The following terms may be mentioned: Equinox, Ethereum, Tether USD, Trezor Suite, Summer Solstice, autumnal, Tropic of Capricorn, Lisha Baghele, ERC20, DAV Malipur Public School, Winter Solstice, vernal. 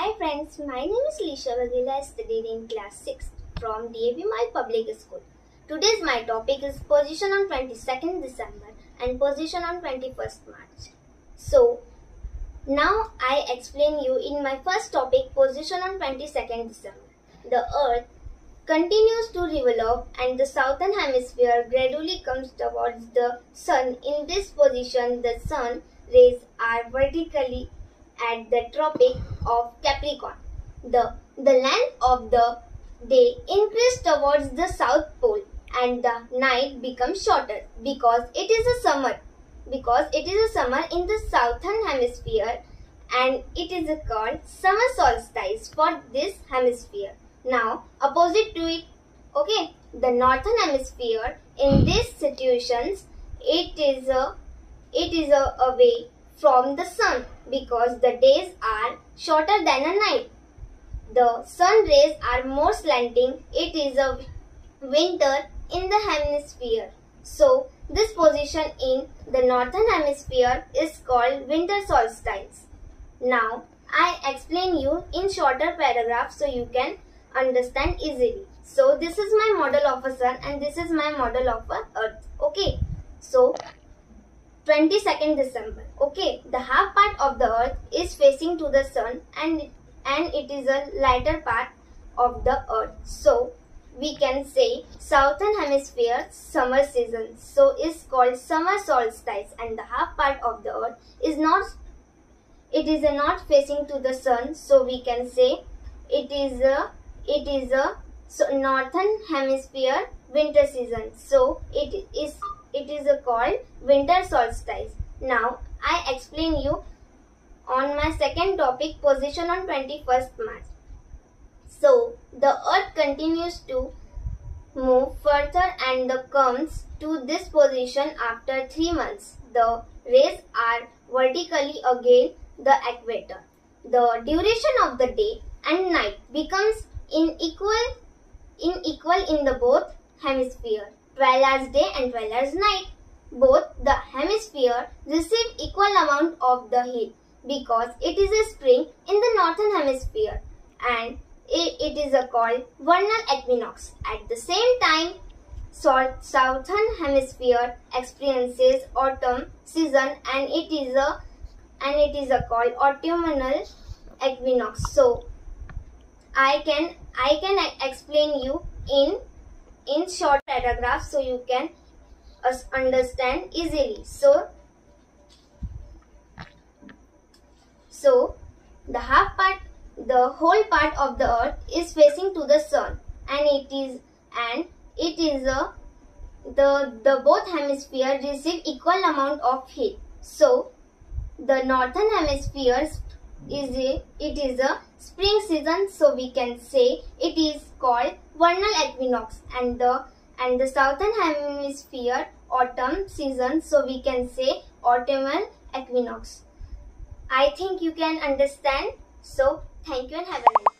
Hi friends, my name is Lisha Baghele. I studied in class 6 from DAV Malipur Public School. Today's my topic is position on 22nd December and position on 21st March. So now I explain you in my first topic, position on 22nd December. The Earth continues to revolve and the southern hemisphere gradually comes towards the sun. In this position, the sun rays are vertically at the Tropic of Capricorn. The length of the day increases towards the South Pole and the night becomes shorter because it is a summer in the southern hemisphere, and it is called summer solstice for this hemisphere. Now opposite to it, the northern hemisphere. In these situations, it is away from the sun because the days are shorter than a night. The sun rays are more slanting. It is a winter in the hemisphere. So this position in the northern hemisphere is called winter solstice. Now I explain you in shorter paragraph so you can understand easily. So this is my model of a sun and this is my model of a earth. So 22nd December. The half part of the earth is facing to the sun and it is a lighter part of the earth. So we can say southern hemisphere summer season. So it's called summer solstice, and the half part of the earth is not facing to the sun. So we can say it is a northern hemisphere winter season. So it is called winter solstice. Now I explain you on my second topic, position on 21st March. So the earth continues to move further and comes to this position after 3 months. The rays are vertically against the equator. The duration of the day and night becomes unequal in the both hemispheres. 12 hours day and 12 hours night. Both the hemisphere receive equal amount of the heat because it is a spring in the northern hemisphere, and it is called vernal equinox. At the same time, southern hemisphere experiences autumn season, and it is called autumnal equinox. So I can explain you in short paragraph so you can understand easily. So the half part, the whole part of the earth is facing to the sun, and the both hemispheres receive equal amount of heat. So the northern hemisphere is a spring season, so we can say it is called vernal equinox, and the southern hemisphere autumn season, so we can say autumnal equinox. I think you can understand. So thank you and have a nice day.